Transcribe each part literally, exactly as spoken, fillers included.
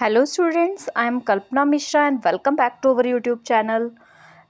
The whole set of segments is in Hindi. Hello students, I am Kalpana Mishra and welcome back to our YouTube channel.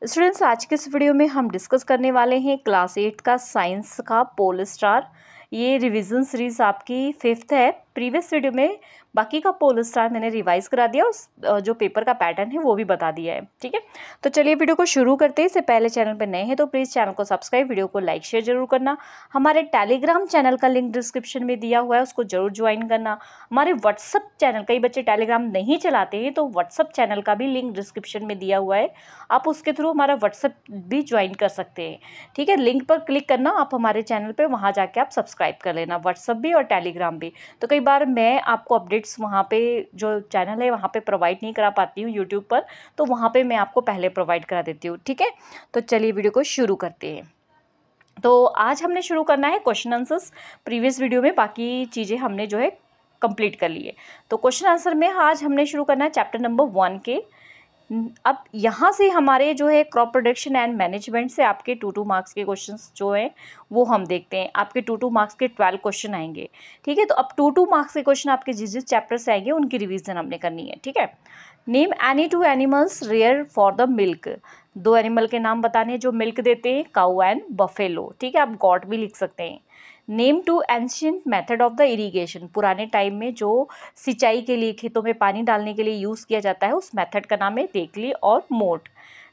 Students, आज के इस वीडियो में हम डिस्कस करने वाले हैं क्लास एट का साइंस का पोल स्टार। ये रिवीजन सीरीज़ आपकी फिफ्थ है। प्रीवियस वीडियो में बाकी का पोल स्टार मैंने रिवाइज़ करा दिया, उस जो पेपर का पैटर्न है वो भी बता दिया है। ठीक है, तो चलिए वीडियो को शुरू करते हैं। इससे पहले चैनल पर नए हैं तो प्लीज़ चैनल को सब्सक्राइब, वीडियो को लाइक शेयर जरूर करना। हमारे टेलीग्राम चैनल का लिंक डिस्क्रिप्शन में दिया हुआ है, उसको जरूर ज्वाइन करना। हमारे व्हाट्सअप चैनल, कई बच्चे टेलीग्राम नहीं चलाते हैं तो व्हाट्सअप चैनल का भी लिंक डिस्क्रिप्शन में दिया हुआ है, आप उसके थ्रू हमारा व्हाट्सअप भी ज्वाइन कर सकते हैं। ठीक है, लिंक पर क्लिक करना, आप हमारे चैनल पर वहाँ जाके आप सब्सक्राइब कर लेना, व्हाट्सअप भी और टेलीग्राम भी। तो कई बार मैं आपको अपडेट्स वहाँ पे जो चैनल है वहाँ पे प्रोवाइड नहीं करा पाती हूँ यूट्यूब पर, तो वहाँ पे मैं आपको पहले प्रोवाइड करा देती हूँ। ठीक है, तो चलिए वीडियो को शुरू करते हैं। तो आज हमने शुरू करना है क्वेश्चन आंसर्स। प्रीवियस वीडियो में बाकी चीज़ें हमने जो है कंप्लीट कर ली है, तो क्वेश्चन आंसर में आज हमने शुरू करना है चैप्टर नंबर वन के। अब यहाँ से हमारे जो है क्रॉप प्रोडक्शन एंड मैनेजमेंट से आपके टू टू मार्क्स के क्वेश्चंस जो हैं वो हम देखते हैं। आपके टू टू मार्क्स के ट्वेल्व क्वेश्चन आएंगे। ठीक है, तो अब टू टू मार्क्स के क्वेश्चन आपके जिस जिस चैप्टर से आएंगे उनकी रिवीजन हमने करनी है। ठीक है, name any two animals rear for the milk. दो एनिमल के नाम बताने हैं जो मिल्क देते हैं, काऊ एंड बफेलो। ठीक है, आप गॉट भी लिख सकते हैं। Name two ancient method of the irrigation, पुराने टाइम में जो सिंचाई के लिए खेतों में पानी डालने के लिए यूज़ किया जाता है उस मेथड का नाम है देखली और मोट।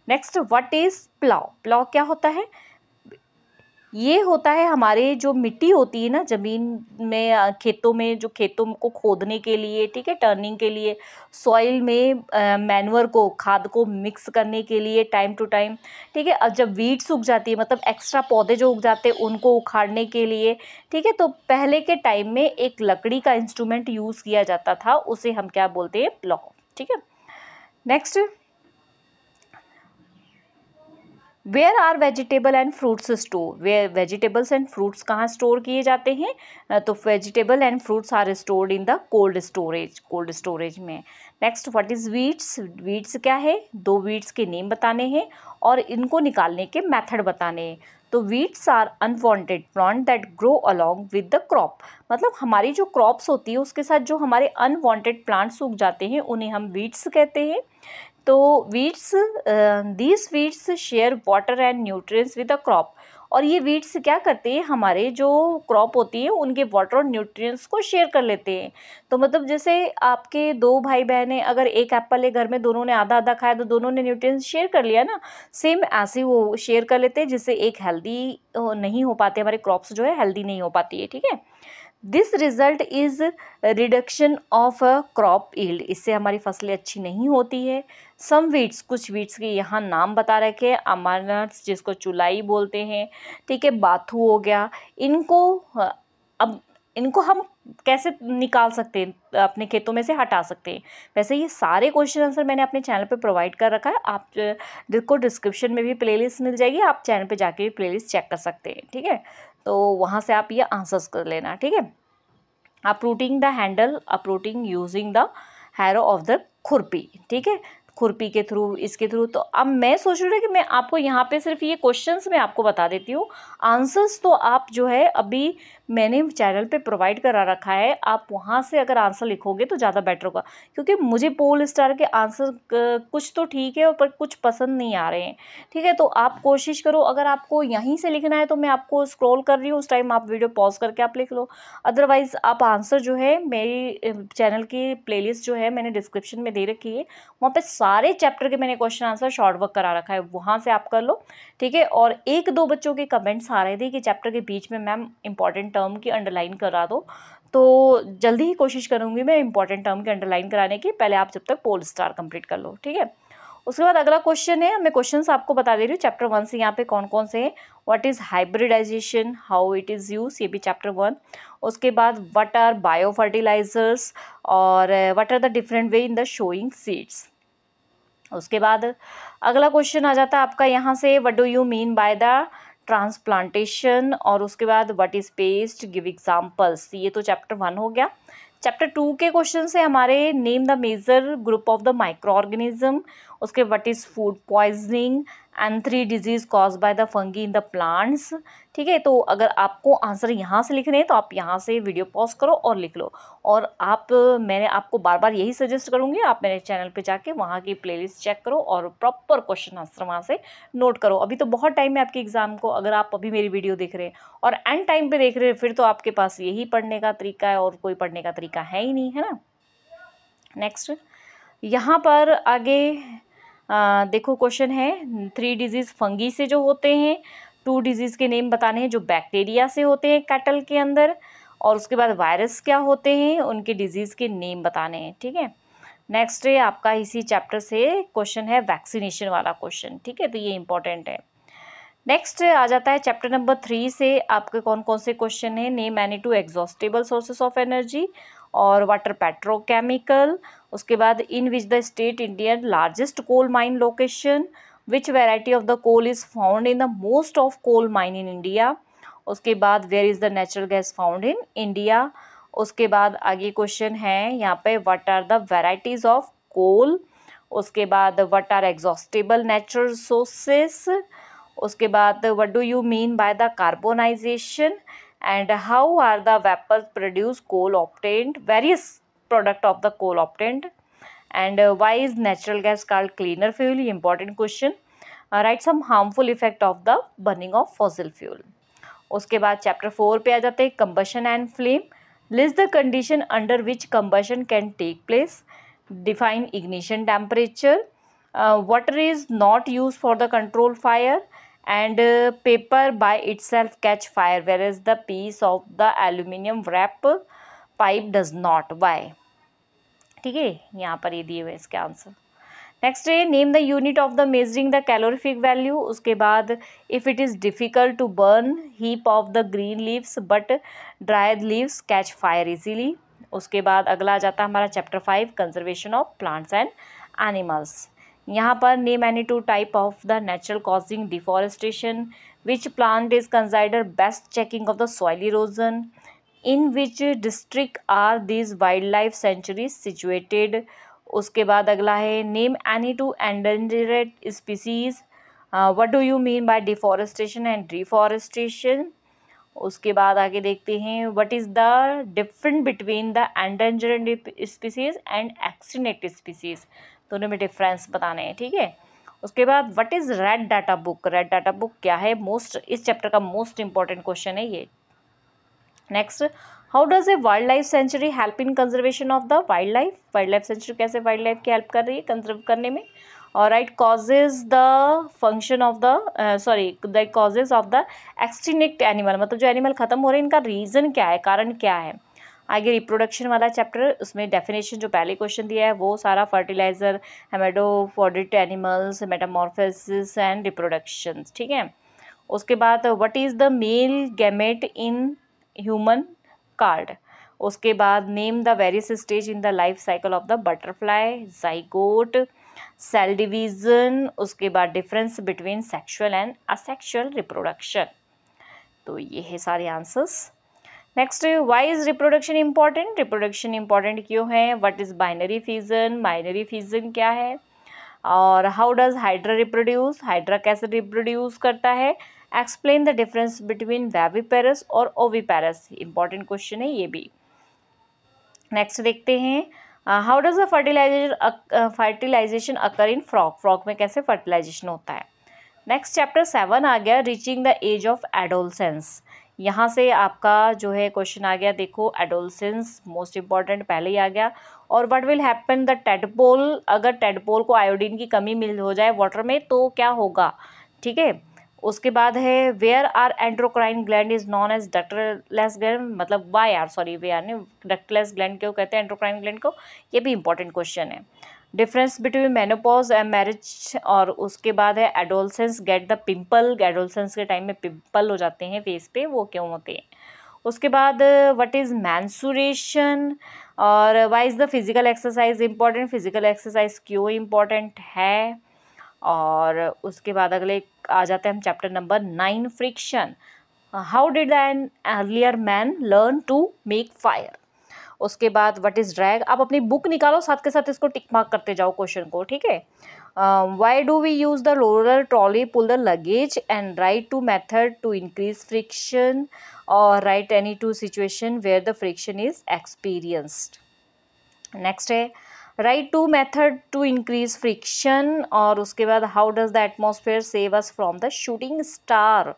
Next, what is plough. Plough क्या होता है? ये होता है हमारे जो मिट्टी होती है ना ज़मीन में, खेतों में, जो खेतों को खोदने के लिए, ठीक है, टर्निंग के लिए, सॉइल में मैन्युअर को, खाद को मिक्स करने के लिए टाइम टू टाइम। ठीक है, अब जब वीड्स उग जाती है, मतलब एक्स्ट्रा पौधे जो उग जाते हैं उनको उखाड़ने के लिए। ठीक है, तो पहले के टाइम में एक लकड़ी का इंस्ट्रूमेंट यूज़ किया जाता था, उसे हम क्या बोलते हैं? प्लॉव। ठीक है, next, where are vegetable and fruits store. Where vegetables and fruits कहाँ स्टोर किए जाते हैं? तो vegetable and fruits are stored in the cold storage, cold storage में। Next, what is weeds. Weeds क्या है? दो वीड्स के नेम बताने हैं और इनको निकालने के मेथड बताने हैं। तो weeds are unwanted plant that grow along with the crop, मतलब हमारी जो क्रॉप्स होती है उसके साथ जो हमारे अनवांटेड प्लांट्स उग जाते हैं उन्हें हम वीड्स कहते हैं। तो weeds, these weeds share water and nutrients with the crop, और ये वीड्स क्या करते हैं? हमारे जो क्रॉप होती है उनके वाटर और न्यूट्रिएंट्स को शेयर कर लेते हैं। तो मतलब जैसे आपके दो भाई बहनें अगर एक एप्पल है घर में, दोनों ने आधा आधा खाया तो दोनों ने न्यूट्रिएंट्स शेयर कर लिया ना, सेम ऐसे वो शेयर कर लेते हैं, जिससे एक हेल्दी नहीं हो पाते, हमारे क्रॉप्स जो है हेल्दी नहीं हो पाती है। ठीक है, this result is reduction of a crop yield, इससे हमारी फसलें अच्छी नहीं होती है। सम वीड्स, कुछ वीड्स के यहाँ नाम बता रखे हैं, अमरनट्स जिसको चुलाई बोलते हैं, ठीक है, बाथू हो गया, इनको अब इनको हम कैसे निकाल सकते हैं? अपने खेतों में से हटा सकते हैं। वैसे ये सारे क्वेश्चन आंसर मैंने अपने चैनल पे प्रोवाइड कर रखा है, आप को डिस्क्रिप्शन में भी प्लेलिस्ट मिल जाएगी, आप चैनल पे जाके भी प्लेलिस्ट चेक कर सकते हैं। ठीक है, तो वहाँ से आप ये आंसर्स कर लेना। ठीक है, uprooting the handle, uprooting using the harrow of the खुरपी। ठीक है, खुरपी के थ्रू, इसके थ्रू। तो अब मैं सोच रही हूँ कि मैं आपको यहाँ पे सिर्फ ये क्वेश्चंस मैं आपको बता देती हूँ, आंसर्स तो आप जो है अभी मैंने चैनल पे प्रोवाइड करा रखा है, आप वहाँ से अगर आंसर लिखोगे तो ज़्यादा बेटर होगा, क्योंकि मुझे पोल स्टार के आंसर कुछ तो ठीक है पर कुछ पसंद नहीं आ रहे हैं। ठीक है, तो आप कोशिश करो, अगर आपको यहीं से लिखना है तो मैं आपको स्क्रॉल कर रही हूँ उस टाइम आप वीडियो पॉज करके आप लिख लो, अदरवाइज़ आप आंसर जो है मेरी चैनल की प्लेलिस्ट जो है मैंने डिस्क्रिप्शन में दे रखी है, वहाँ पर सारे चैप्टर के मैंने क्वेश्चन आंसर शॉर्ट वर्क करा रखा है, वहाँ से आप कर लो। ठीक है, और एक दो बच्चों के कमेंट्स आ रहे थे कि चैप्टर के बीच में मैम इंपॉर्टेंट टर्म की अंडरलाइन करा दो, तो जल्दी ही कोशिश करूँगी मैं इंपॉर्टेंट टर्म की अंडरलाइन कराने की, पहले आप जब तक पोल स्टार कंप्लीट कर लो। ठीक है, उसके बाद अगला क्वेश्चन है, मैं क्वेश्चन आपको बता दे रही हूँ चैप्टर वन से यहाँ पे कौन कौन से हैं। What is hybridization, how it is use, ये भी चैप्टर वन। उसके बाद व्हाट आर बायो फर्टिलाइजर्स और what are the different way in the sowing seeds. उसके बाद अगला क्वेश्चन आ जाता है आपका यहाँ से, what do you mean by the transplantation, और उसके बाद what is pest, give examples. ये तो चैप्टर वन हो गया। चैप्टर टू के क्वेश्चन से हमारे, name the major group of the micro organism, उसके what is food poisoning, and three disease cause by the fungi in the plants. ठीक है, तो अगर आपको आंसर यहाँ से लिख रहे हैं तो आप यहाँ से वीडियो पॉज करो और लिख लो। और आप, मैंने आपको बार बार यही सजेस्ट करूँगी, आप मेरे चैनल पे जाके वहाँ की प्लेलिस्ट चेक करो और प्रॉपर क्वेश्चन आंसर वहाँ से नोट करो। अभी तो बहुत टाइम है आपके एग्ज़ाम को, अगर आप अभी मेरी वीडियो देख रहे हैं और एंड टाइम पर देख रहे हैं फिर तो आपके पास यही पढ़ने का तरीका है और कोई पढ़ने का तरीका है ही नहीं, है ना। नेक्स्ट यहाँ पर आगे आ, देखो क्वेश्चन है, थ्री डिजीज़ फंगी से जो होते हैं, टू डिजीज़ के नेम बताने हैं जो बैक्टीरिया से होते हैं कैटल के अंदर, और उसके बाद वायरस क्या होते हैं उनके डिजीज़ के नेम बताने हैं। ठीक है, नेक्स्ट है आपका इसी चैप्टर से क्वेश्चन है वैक्सीनेशन वाला क्वेश्चन। ठीक है, तो ये इंपॉर्टेंट है। नेक्स्ट आ जाता है चैप्टर नंबर थ्री से आपके कौन कौन से क्वेश्चन हैं, name any two exhaustible sources of energy और वाटर पेट्रोकेमिकल। उसके बाद in which the state Indian largest coal mine location, which variety of the coal is found in the most of coal mine in India. उसके बाद where is the natural gas found in India. उसके बाद आगे क्वेश्चन है यहाँ पे what are the varieties of coal. उसके बाद what are exhaustible natural sources. उसके बाद what do you mean by the carbonisation and how are the vapors produced coal obtained, various product of the coal obtained, and why is natural gas called cleaner fuel, important question. uh, write some harmful effect of the burning of fossil fuel. उसके बाद चैप्टर फोर पे आ जाते हैं combustion and flame, list the condition under which combustion can take place, define ignition temperature, uh, water is not used for the control fire, and uh, paper by itself catch fire whereas the piece of the aluminium wrap pipe does not, why. ठीक है, यहाँ पर ये दिए हुए इसके आंसर। नेक्स्ट है name the unit of the measuring the calorific value. उसके बाद if it is difficult to burn heap of the green leaves but dried leaves catch fire easily. उसके बाद अगला आ जाता है हमारा chapter five conservation of plants and animals. यहाँ पर name any two type of the natural causing deforestation, which plant is consider best checking of the soil erosion, in which district are these wild life sanctuaries situated. उसके बाद अगला है name any two endangered species, what do you mean by deforestation and reforestation. उसके बाद आगे देखते हैं what is the different between the endangered species and extinct species, दोनों में डिफरेंस बताने हैं। ठीक है, उसके बाद what is red data book, red data book क्या है, मोस्ट, इस चैप्टर का मोस्ट इंपॉर्टेंट क्वेश्चन है ये। Next how does a wild life sanctuary help in conservation of the wild life, wild life sanctuary कैसे वाइल्ड लाइफ की हेल्प कर रही है कंजर्व करने में। और right causes the function of the sorry the causes of the extinct animal, मतलब जो एनिमल खत्म हो रहे हैं इनका रीज़न क्या है, कारण क्या है। आगे रिप्रोडक्शन वाला चैप्टर, उसमें डेफिनेशन जो पहले क्वेश्चन दिया है वो सारा फर्टिलाइज़र, हेमेटोफोडिट एनिमल्स, मेटामॉर्फोसिस एंड रिप्रोडक्शन। ठीक है, उसके बाद what is the male gamete in human card. उसके बाद name the various stage in the life cycle of the butterfly, zygote, cell division. उसके बाद difference between sexual and asexual reproduction. तो ये है सारे answers. Next why is reproduction important, reproduction important क्यों है, what is binary fission, binary fission क्या है, और how does hydra reproduce, hydra कैसे रिप्रोड्यूस करता है, explain the difference between viviparous और ओविपेरस, इम्पॉर्टेंट क्वेश्चन है ये भी। नेक्स्ट देखते हैं how does the fertilisation fertilisation occur in frog, frog में कैसे फर्टिलाइजेशन होता है। नेक्स्ट चैप्टर सेवन आ गया reaching the age of adolescence. यहाँ से आपका जो है क्वेश्चन आ गया, देखो एडोलसेंस मोस्ट इम्पॉर्टेंट पहले ही आ गया। और what will happen the tadpole, अगर टेडपोल को आयोडीन की कमी मिल हो जाए वाटर में तो क्या होगा। ठीक है, उसके बाद है where are endocrine gland is known as ductless gland, मतलब why are sorry way are ductless gland क्यों कहते हैं एंड्रोक्राइन ग्लैंड को, ये भी इंपॉर्टेंट क्वेश्चन है। Difference between menopause and marriage. और उसके बाद है adolescence get the pimple, adolescence के टाइम में पिंपल हो जाते हैं फेस पे, वो क्यों होते हैं। उसके बाद व्हाट इज़ मैंसुरेशन और why is the physical exercise important, physical exercise क्यों इम्पॉर्टेंट है। और उसके बाद अगले आ जाते हैं हम chapter number nine friction, how did an earlier man learn to make fire. उसके बाद व्हाट इज़ ड्रैग। आप अपनी बुक निकालो, साथ के साथ इसको टिक मार्क करते जाओ क्वेश्चन को, ठीक है। Why do we use the roller trolley pull the luggage and write two method to increase friction और write any two situation where the friction is experienced. Next है write two method to increase friction और उसके बाद how does the atmosphere save us from the shooting star.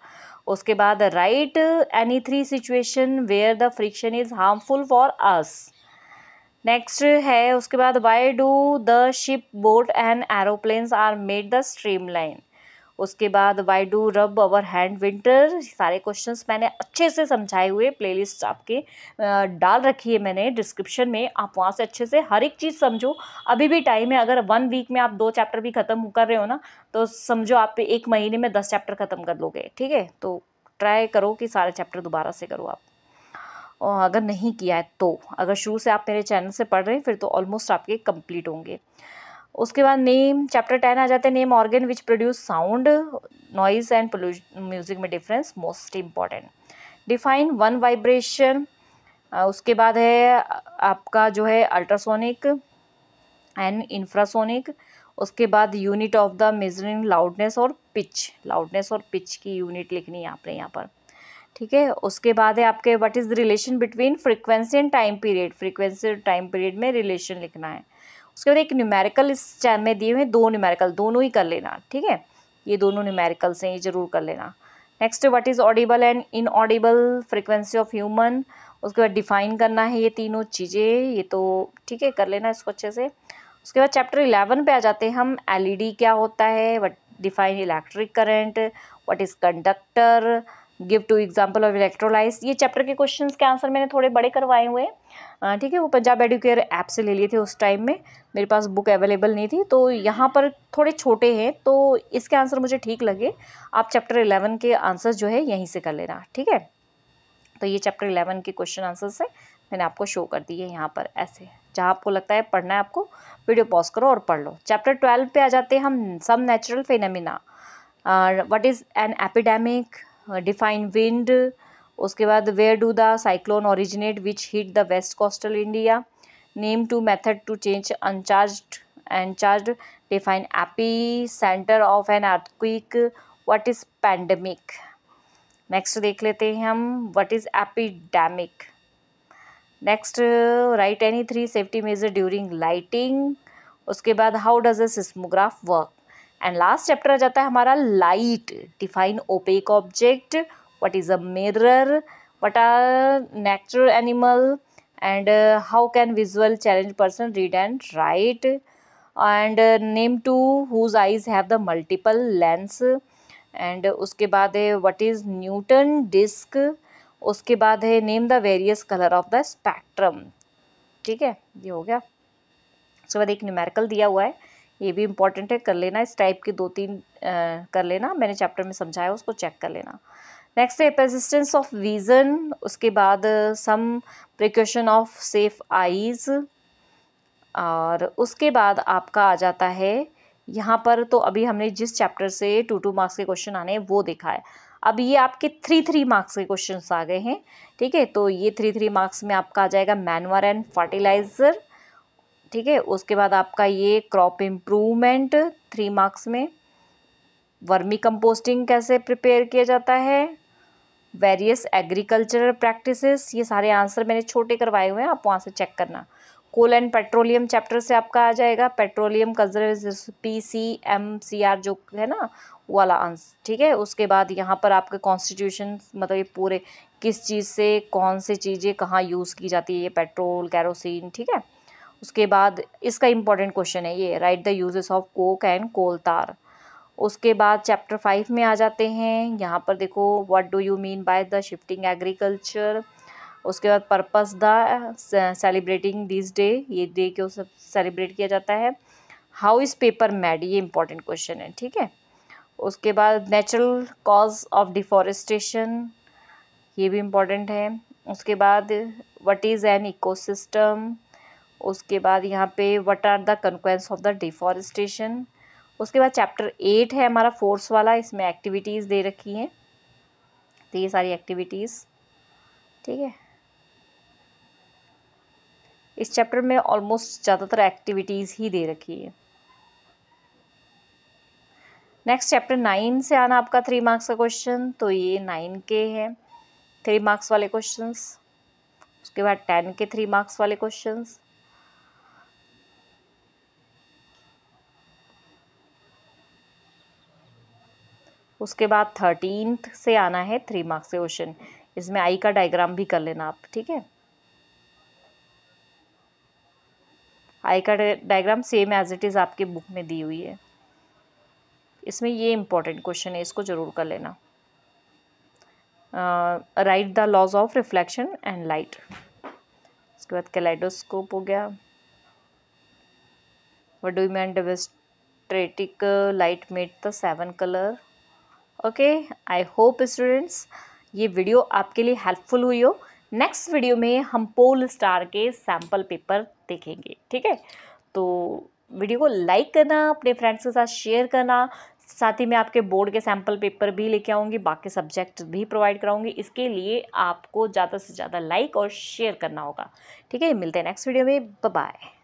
उसके बाद write any three situation where the friction is harmful for us. Next है उसके बाद why do the ship boat and aeroplanes are made the streamline. उसके बाद why do rub our hand winter. सारे क्वेश्चंस मैंने अच्छे से समझाए हुए प्लेलिस्ट आपके डाल रखी है मैंने डिस्क्रिप्शन में, आप वहाँ से अच्छे से हर एक चीज़ समझो। अभी भी टाइम है, अगर वन वीक में आप दो चैप्टर भी ख़त्म कर रहे हो ना तो समझो आप एक महीने में दस चैप्टर ख़त्म कर लोगे, ठीक है। तो ट्राई करो कि सारे चैप्टर दोबारा से करो आप, और अगर नहीं किया है तो, अगर शुरू से आप मेरे चैनल से पढ़ रहे हैं फिर तो ऑलमोस्ट आपके कंप्लीट होंगे। उसके बाद नेम चैप्टर टेन आ जाते हैं, name organ which produce sound noise and music में difference most important. Define one vibration. उसके बाद है आपका जो है अल्ट्रासोनिक एंड इंफ्रासोनिक। उसके बाद unit of the measuring loudness और पिच, लाउडनेस और पिच की यूनिट लिखनी है आपने यहाँ पर, ठीक है। उसके बाद है आपके what is the relation between frequency and time period, frequency और टाइम पीरियड में रिलेशन लिखना है। उसके बाद एक न्यूमेरिकल इस चैन में दिए हुए, दो न्यूमेरिकल दोनों ही कर लेना, ठीक है। ये दोनों न्यूमेरिकल से ये जरूर कर लेना। Next what is audible and inaudible, frequency of human. उसके बाद डिफाइन करना है ये तीनों चीज़ें, ये तो ठीक है कर लेना इसको अच्छे से। उसके बाद चैप्टर इलेवन पे आ जाते हैं हम, एल ई डी क्या होता है, what define electric current, what is conductor, give two example of electrolyse. ये चैप्टर के क्वेश्चंस के आंसर मैंने थोड़े बड़े करवाए हुए हैं, ठीक है। वो पंजाब एडूकेयर ऐप से ले लिए थे, उस टाइम में मेरे पास बुक अवेलेबल नहीं थी तो यहाँ पर थोड़े छोटे हैं, तो इसके आंसर मुझे ठीक लगे। आप चैप्टर इलेवन के आंसर जो है यहीं से कर लेना, ठीक है। तो ये चैप्टर इलेवन के क्वेश्चन आंसर्स है, मैंने आपको शो कर दिए यहाँ पर ऐसे, जहाँ आपको लगता है पढ़ना है आपको वीडियो पॉज करो और पढ़ लो। चैप्टर ट्वेल्व पे आ जाते हैं हम, some natural phenomena. What is an epidemic, define wind. उसके बाद where do the cyclone originate which hit the west coastal India. Name two method to change uncharged and charged. Define epicentre of an earthquake. What is pandemic. Next देख लेते हैं हम what is epidemic. Next write any three safety measure during lightning. उसके बाद how does a seismograph work. And last chapter आ जाता है हमारा light, define opaque object, what is a mirror, what are natural animal and how can visual challenge person read and write. And name two whose eyes have the multiple lens. And उसके बाद है व्हाट इज़ न्यूटन डिस्क। उसके बाद है name the various colour of the spectrum, ठीक है ये हो गया। उसके बाद एक न्यूमेरिकल दिया हुआ है, ये भी इम्पॉर्टेंट है, कर लेना। इस टाइप के दो तीन कर लेना, मैंने चैप्टर में समझाया उसको चेक कर लेना। नेक्स्ट है परसिस्टेंस ऑफ विज़न। उसके बाद some precaution of safe eyes. और उसके बाद आपका आ जाता है यहाँ पर, तो अभी हमने जिस चैप्टर से टू टू मार्क्स के क्वेश्चन आने हैं वो देखा है। अब ये आपके थ्री थ्री मार्क्स के क्वेश्चंस आ गए हैं, ठीक है। तो ये थ्री थ्री मार्क्स में आपका आ जाएगा मैनवर एंड फर्टिलाइज़र, ठीक है। उसके बाद आपका ये क्रॉप इम्प्रूवमेंट थ्री मार्क्स में, वर्मी कंपोस्टिंग कैसे प्रिपेयर किया जाता है, वेरियस एग्रीकल्चरल प्रैक्टिसेस, ये सारे आंसर मैंने छोटे करवाए हुए हैं, आप वहाँ से चेक करना। कोल एंड पेट्रोलियम चैप्टर से आपका आ जाएगा petroleum conservation P C M C R जो है ना वाला आंसर, ठीक है। उसके बाद यहाँ पर आपके कॉन्स्टिट्यूशन, मतलब ये पूरे किस चीज़ से कौन सी चीज़ें कहाँ यूज़ की जाती है, ये पेट्रोल कैरोसिन, ठीक है। उसके बाद इसका इम्पॉर्टेंट क्वेश्चन है ये, write the uses of coke and coal tar. उसके बाद चैप्टर फाइव में आ जाते हैं, यहाँ पर देखो what do you mean by the shifting agriculture. उसके बाद purpose the celebrating this day, ये डे क्यों सब सेलिब्रेट किया जाता है, हाउ इज़ पेपर मेड, ये इम्पॉर्टेंट क्वेश्चन है, ठीक है। उसके बाद नेचुरल कॉज ऑफ डिफॉरेस्टेशन, ये भी इम्पॉर्टेंट है। उसके बाद व्हाट इज़ एन इकोसिस्टम। उसके बाद यहाँ पे what are the consequences of the deforestation. उसके बाद चैप्टर एट है हमारा फोर्स वाला, इसमें एक्टिविटीज़ दे रखी हैं, तो ये सारी एक्टिविटीज़, ठीक है। इस चैप्टर में ऑलमोस्ट ज़्यादातर एक्टिविटीज़ ही दे रखी है। नेक्स्ट चैप्टर नाइन से आना आपका थ्री मार्क्स का क्वेश्चन, तो ये नाइन के हैं थ्री मार्क्स वाले क्वेश्चंस। उसके बाद टेन के थ्री मार्क्स वाले क्वेश्चंस, उसके बाद थर्टीन से आना है थ्री मार्क्स के क्वेश्चन। इसमें आई का डायग्राम भी कर लेना आप, ठीक है। आई का diagram same as it is आपके बुक में दी हुई है। इसमें ये इम्पोर्टेंट क्वेश्चन है, इसको ज़रूर कर लेना। Write the laws of reflection and light. उसके बाद कैलेडोस्कोप हो गया। What do you mean demonstrate light made the seven colour. Okay, I hope students ये वीडियो आपके लिए हेल्पफुल हुई हो। नेक्स्ट वीडियो में हम पोल स्टार के सैम्पल पेपर देखेंगे, ठीक है। तो वीडियो को लाइक करना, अपने फ्रेंड्स के साथ शेयर करना, साथ ही मैं आपके बोर्ड के सैम्पल पेपर भी लेके आऊँगी, बाकी सब्जेक्ट भी प्रोवाइड कराऊँगी। इसके लिए आपको ज़्यादा से ज़्यादा लाइक और शेयर करना होगा, ठीक है। मिलते हैं नेक्स्ट वीडियो में, बाय बाय।